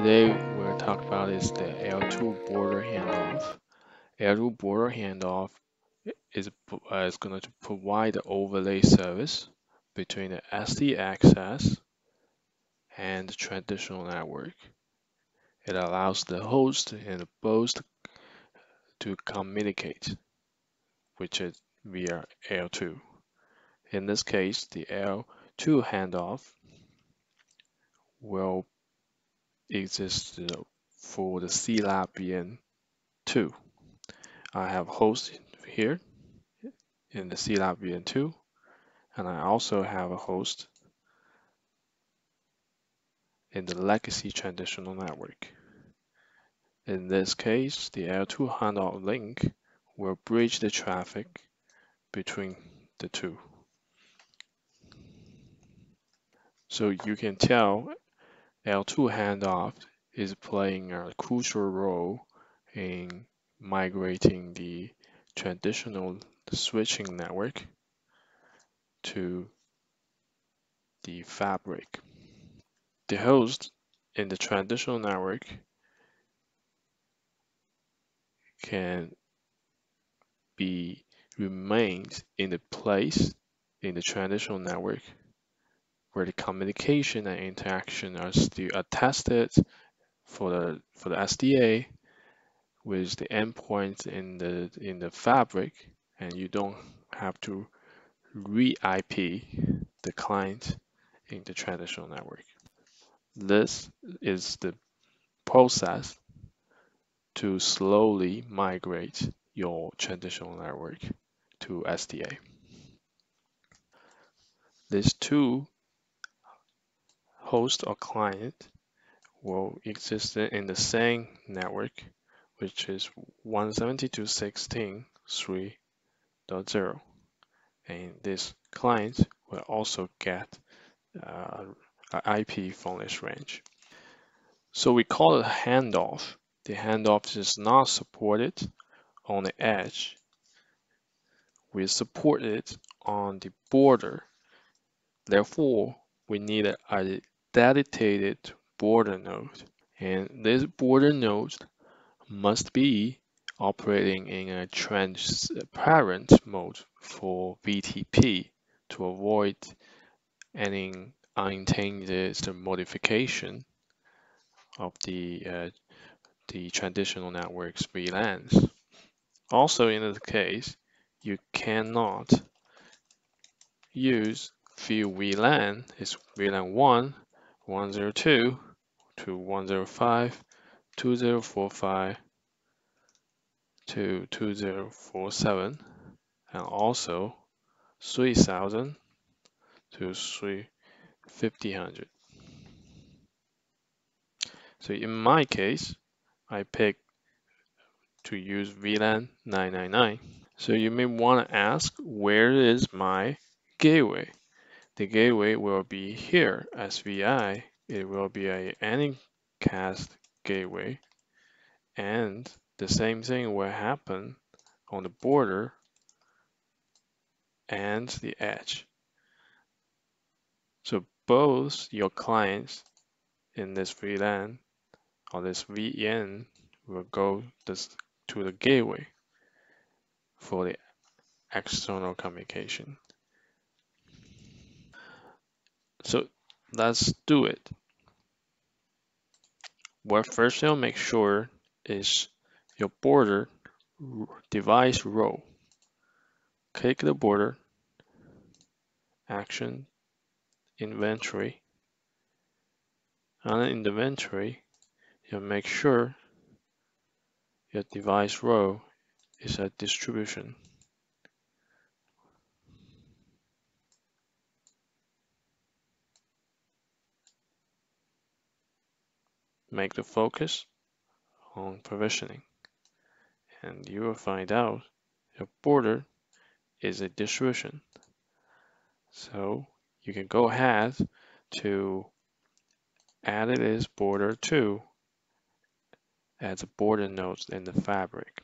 Today we'll talk about is the L2 border handoff. L2 border handoff is going to provide the overlay service between the SD access and the traditional network. It allows the host and the host to communicate, which is via L2. In this case, the L2 handoff will exist for the CLAB_VN2. I have host here in the CLAB_VN2, and I also have a host in the legacy traditional network. In this case, the L2 handoff link will bridge the traffic between the two. So you can tell L2 handoff is playing a crucial role in migrating the traditional switching network to the fabric. The host in the traditional network can be remained in the place in the traditional network where the communication and interaction are still attested for the SDA with the endpoints in the fabric, and you don't have to re-IP the client in the traditional network. This is the process to slowly migrate your traditional network to SDA. These two host or client will exist in the same network, which is 172.16.3.0, and this client will also get an IP from this range. So we call it a handoff. The handoff is not supported on the edge. We support it on the border. Therefore, we need a dedicated border node, and this border node must be operating in a transparent mode for VTP to avoid any unintended modification of the traditional network's VLANs. Also, in this case, you cannot use few VLAN. It's VLAN 1, 102 to 105, 2045 to 2047, and also 3000 to 3,500. So in my case, I picked to use VLAN 999. So you may want to ask, where is my gateway? The gateway will be here, SVI. It will be a anycast gateway, and the same thing will happen on the border and the edge. So both your clients in this VLAN or this VN will go to the gateway for the external communication. So let's do it. What first you'll make sure is your border device role. Click the border, action, inventory. On the inventory, you'll make sure your device role is a distribution. Make the focus on provisioning, and you will find out your border is a distribution. So you can go ahead to add this border to as a border node in the fabric.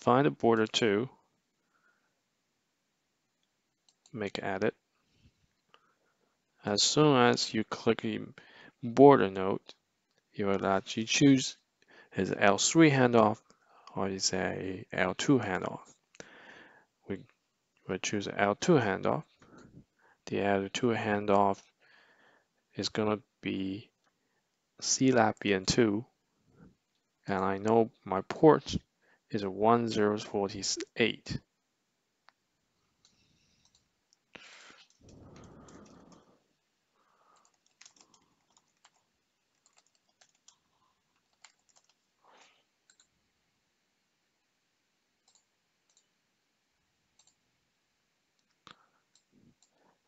find a border to make edit. As soon as you click the border node, you will let you choose is L3 handoff or is a L2 handoff. We will choose L2 handoff. The L2 handoff is going to be CLAB_VN2, and I know my port is 1048.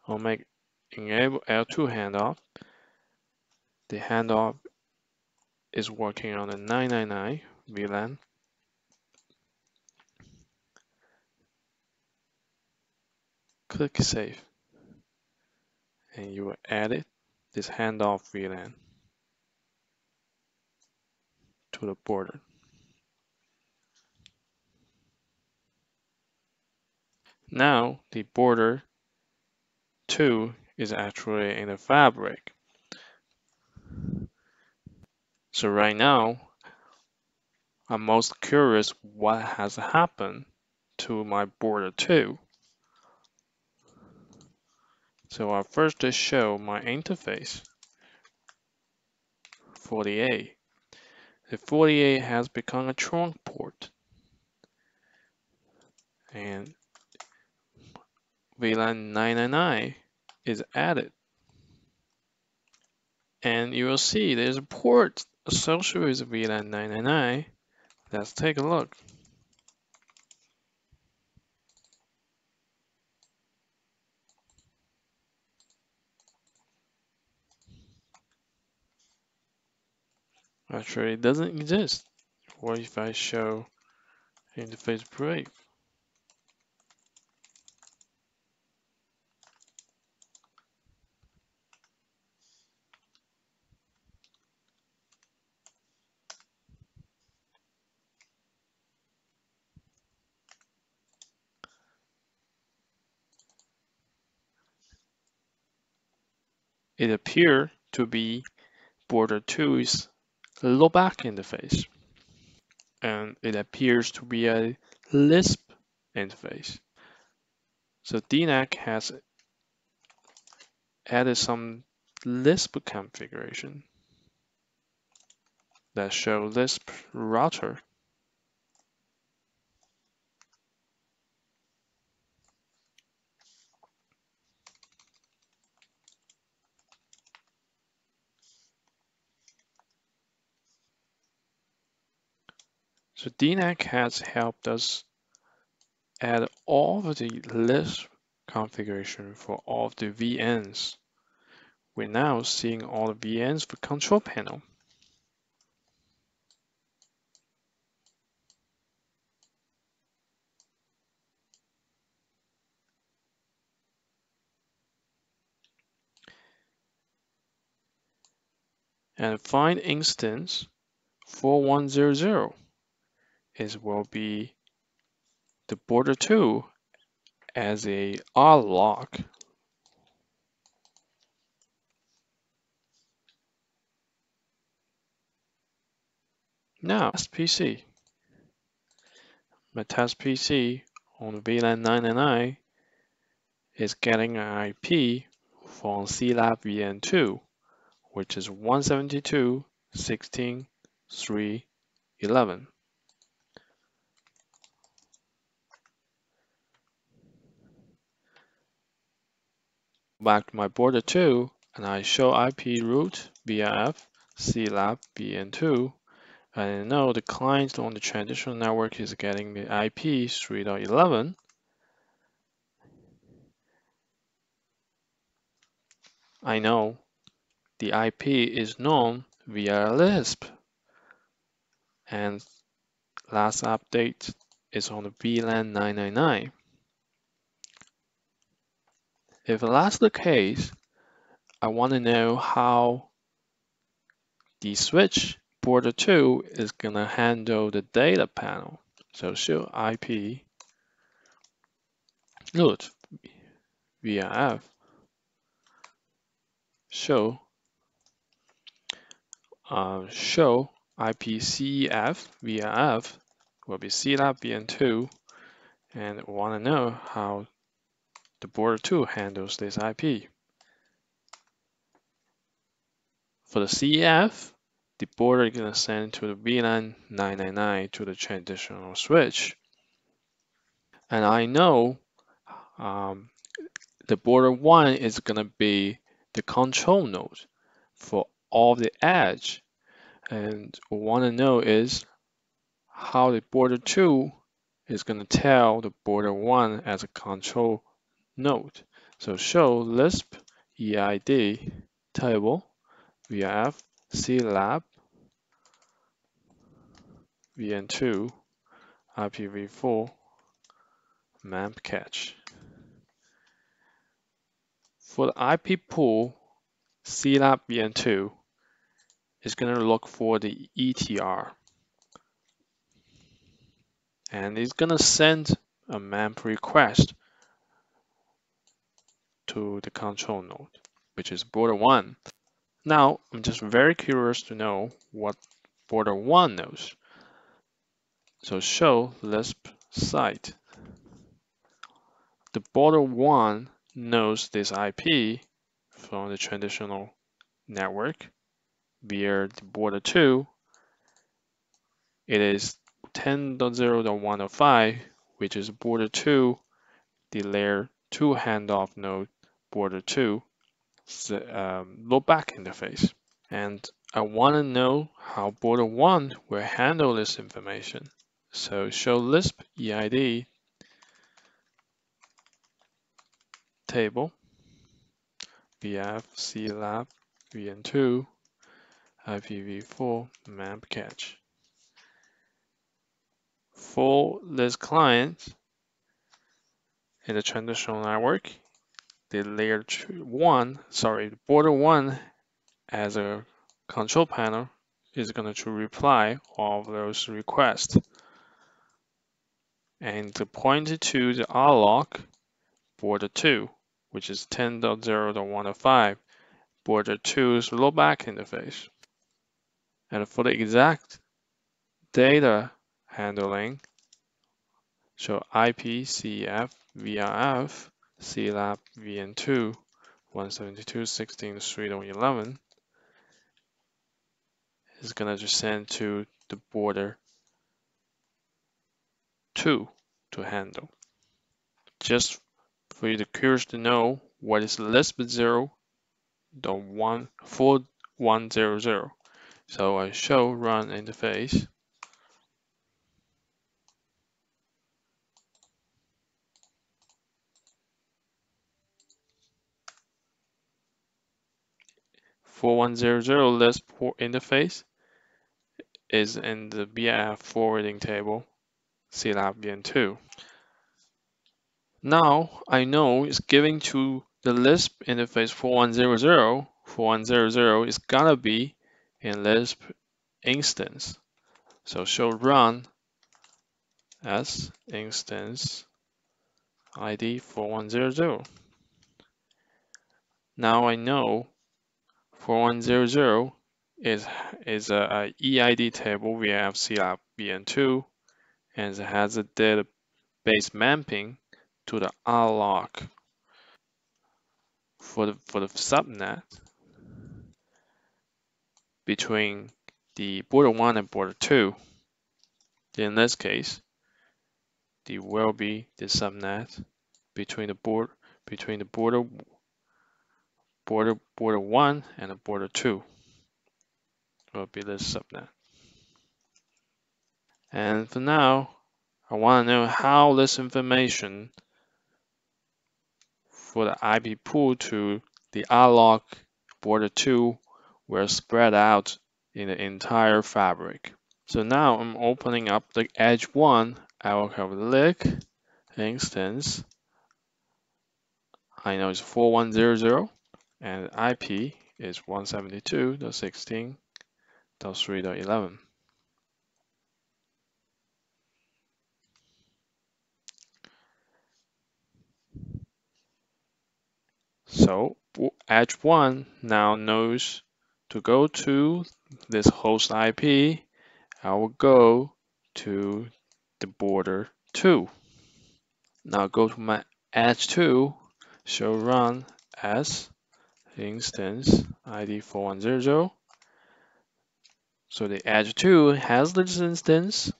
I'll make enable L2 handoff. The handoff is working on the 999 VLAN. Click save, and you will edit this handoff VLAN to the border. Now the border 2 is actually in the fabric. So right now, I'm most curious what has happened to my border 2. So I'll first just show my interface 48. The 48 has become a trunk port, and VLAN 999 is added, and you will see there's a port associated with VLAN 999. Let's take a look. Actually, it doesn't exist. What if I show interface break? It appears to be border 2's loopback interface, and it appears to be a LISP interface. So DNAC has added some LISP configuration that shows LISP router. So DNAC has helped us add all of the LISP configuration for all of the VNs. We're now seeing all the VNs for control panel. And find instance 4100. It will be the border 2 as a RLOC. Now, test PC. My test PC on VLAN 999 is getting an IP from CLAB_VN2, which is 172.16.3.11. Back to my border 2, and I show IP route VF CLAB_VN2, and I know the client on the traditional network is getting the IP 3.11. I know the IP is known via LISP, and last update is on the VLAN 999. If that's the case, I want to know how the switch border 2 is going to handle the data panel. So show IP load VRF show IP CEF VRF will be CLAB_VN2, and we want to know how the border 2 handles this IP. For the CEF, the border is going to send to the VLAN 999 to the transitional switch. And I know the border 1 is going to be the control node for all the edge. And what we want to know is how the border 2 is going to tell the border 1 as a control node. So show LISP EID table VRF CLAB VN2 IPv4 MAMP cache. For the IP pool, CLAB VN2 is going to look for the ETR, and it's going to send a MAMP request to the control node, which is border 1. Now, I'm just very curious to know what border 1 knows. So show LISP site. The border 1 knows this IP from the traditional network via the border 2. It is 10.0.105, which is border 2, the layer 2 handoff node, border 2, loopback interface. And I want to know how border 1 will handle this information. So show LISP EID table VF CLAB VN2 IPv4 MAMP cache. For this client in the transitional network, the layer border 1 as a control panel is going to reply all of those requests, and to point to the RLOC border 2, which is 10.0.105, border 2's loopback interface. And for the exact data handling, so IP CEF VRF CLAB VN2 172.16.3.11 is going to just send to the border 2 to handle. Just for you to curious to know what is LISP 0.14100. So I show run interface. LISP port interface is in the BIF forwarding table CLAB_VN2. Now I know it's giving to the LISP interface 4100. 4100 is gonna be in LISP instance. So show run as instance ID 4100. Now I know 4100 is a EID table via CLAB_VN2, and it has a database mapping to the RLOC for the subnet between the border 1 and border 2. In this case, there will be the subnet between the border 1 and the border 2 will be this subnet. And for now, I want to know how this information for the IP pool to the RLOC border 2 were spread out in the entire fabric. So now I'm opening up the edge 1. I will have LIC instance. I know it's 4100 and IP is 172.16.3.11. So edge 1 now knows to go to this host IP. I will go to the border 2. Now go to my edge 2, so run as instance ID 4100. So the edge 2 has this instance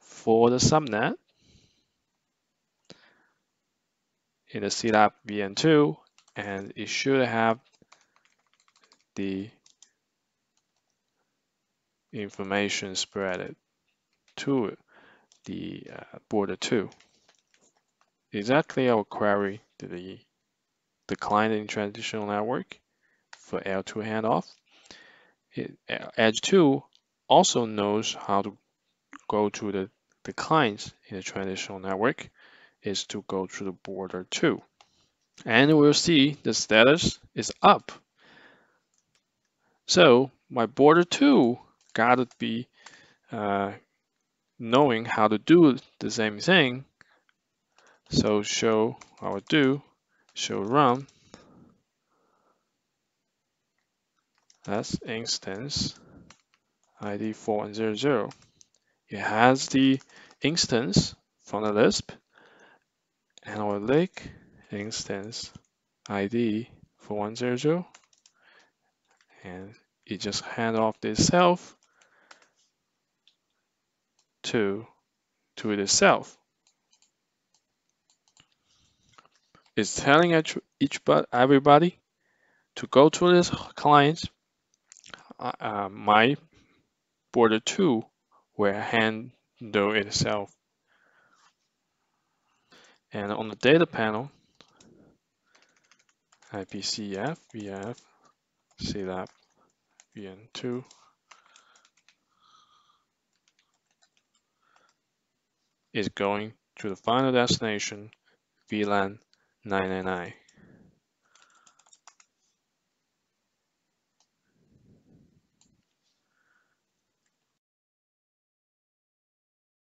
for the subnet in the CLAB VN2, and it should have the information spreaded to the border 2. Exactly, I will query the client in traditional network for L2 handoff. Edge 2 also knows how to go to the clients in the traditional network is to go to the border 2. And we'll see the status is up. So my border 2 gotta be knowing how to do the same thing. So show, I will do show run as instance ID 4100. It has the instance from the LISP, and I will link instance ID 4100, and it just hand off itself to itself. It's telling everybody to go to this client. My border 2 will handle itself. And on the data panel, IPCF, VF, CLAB, VN2. Is going to the final destination, VLAN 999.